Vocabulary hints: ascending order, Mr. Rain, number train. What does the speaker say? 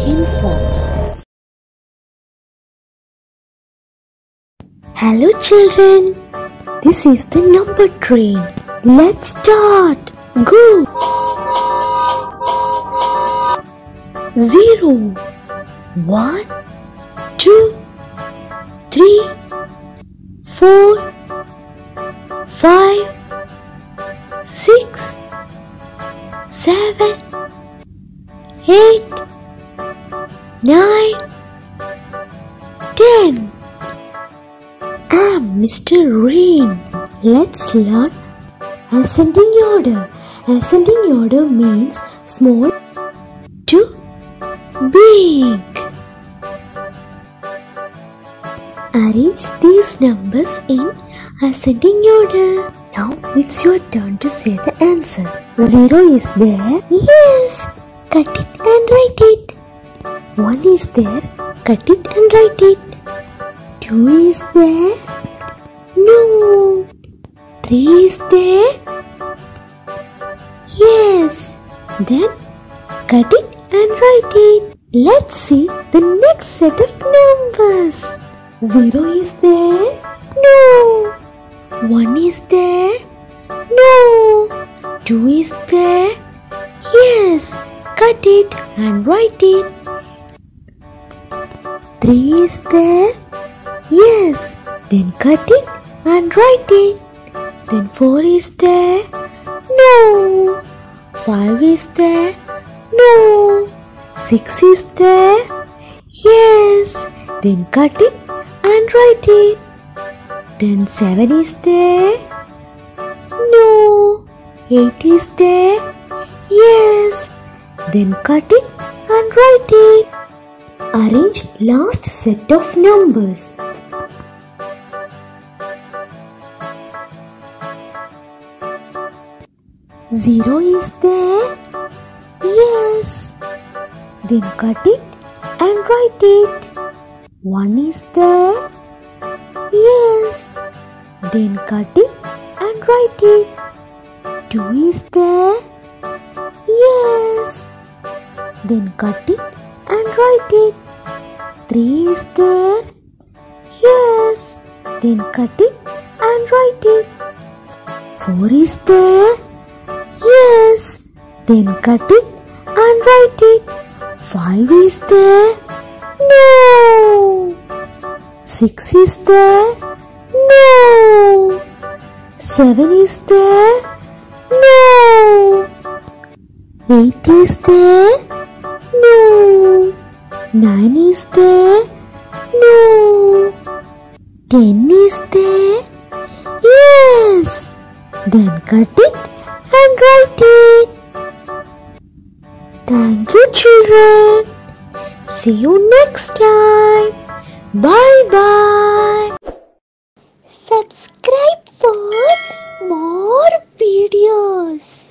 henceforth. Hello children, this is the number train. Let's start. Go! 0 1 2 3 4 5 6 7 8 9 10 I'm Mr. Rain. Let's learn ascending order. Ascending order means small to big. Arrange these numbers in ascending order. Now it's your turn to say the answer. 0 is there. Yes. Cut it and write it. 1 is there. Cut it and write it. 2 is there. No. 3 is there. Yes. Then cut it and write it. Let's see the next set of numbers. 0 is there. No. 1 is there. No. 2 is there. Yes. Cut it and write it. 3 is there. Yes. Then cut it and write it. Then 4 is there. No. 5 is there. No. 6 is there. Yes. Then cut it and write it. Then 7 is there. No. 8 is there. Yes. Then cut it and write it. Arrange last set of numbers. Zero is there. Yes. Then cut it and write it. 1 is there. Yes. Then cut it and write it. 2 is there. Yes. Then cut it and write it. 3 is there. Yes. Then cut it and write it. 4 is there. Yes. Then cut it and write it. 5 is there. No. 6 is there. No. 7 is there. No. 8 is there. No. 9 is there. No. 10 is there. Yes. Then cut it and write it. Thank you, children. See you next time. Bye-bye. Subscribe for more videos.